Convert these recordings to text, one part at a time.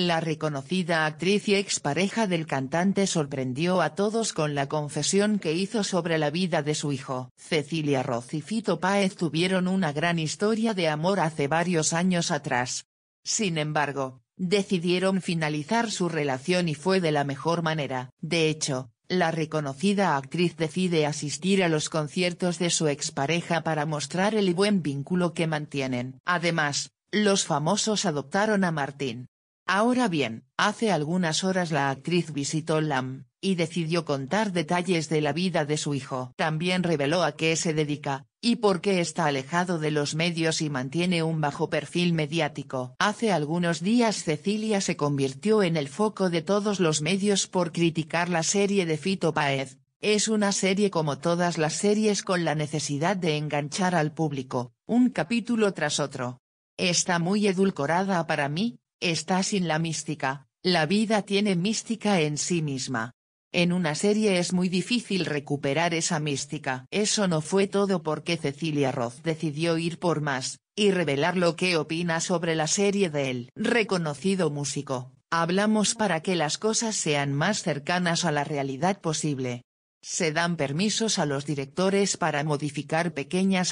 La reconocida actriz y expareja del cantante sorprendió a todos con la confesión que hizo sobre la vida de su hijo. Cecilia Roth y Fito Páez tuvieron una gran historia de amor hace varios años atrás. Sin embargo, decidieron finalizar su relación y fue de la mejor manera. De hecho, la reconocida actriz decide asistir a los conciertos de su expareja para mostrar el buen vínculo que mantienen. Además, los famosos adoptaron a Martín. Ahora bien, hace algunas horas la actriz visitó LAM, y decidió contar detalles de la vida de su hijo. También reveló a qué se dedica, y por qué está alejado de los medios y mantiene un bajo perfil mediático. Hace algunos días Cecilia se convirtió en el foco de todos los medios por criticar la serie de Fito Páez. Es una serie como todas las series con la necesidad de enganchar al público, un capítulo tras otro. Está muy edulcorada para mí, está sin la mística, la vida tiene mística en sí misma. En una serie es muy difícil recuperar esa mística. Eso no fue todo porque Cecilia Roth decidió ir por más, y revelar lo que opina sobre la serie del reconocido músico. Hablamos para que las cosas sean más cercanas a la realidad posible. Se dan permisos a los directores para modificar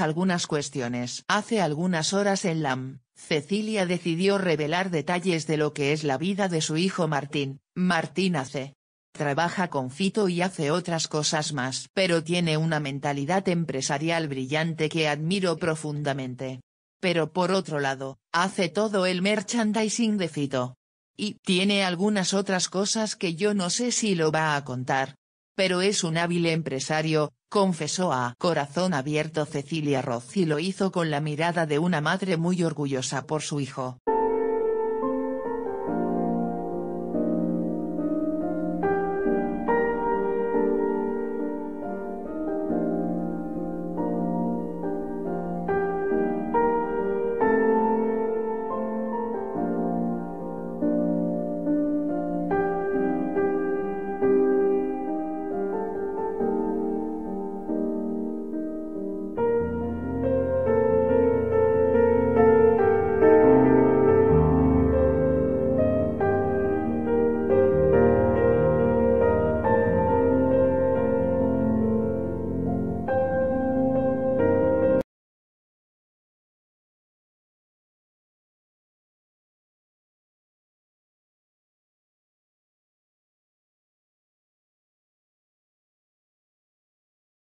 algunas cuestiones. Hace algunas horas en LAM, Cecilia decidió revelar detalles de lo que es la vida de su hijo Martín. Martín trabaja con Fito y hace otras cosas más. Pero tiene una mentalidad empresarial brillante que admiro profundamente. Pero por otro lado, hace todo el merchandising de Fito. Y tiene algunas otras cosas que yo no sé si lo va a contar. Pero es un hábil empresario, confesó a corazón abierto Cecilia Roth y lo hizo con la mirada de una madre muy orgullosa por su hijo.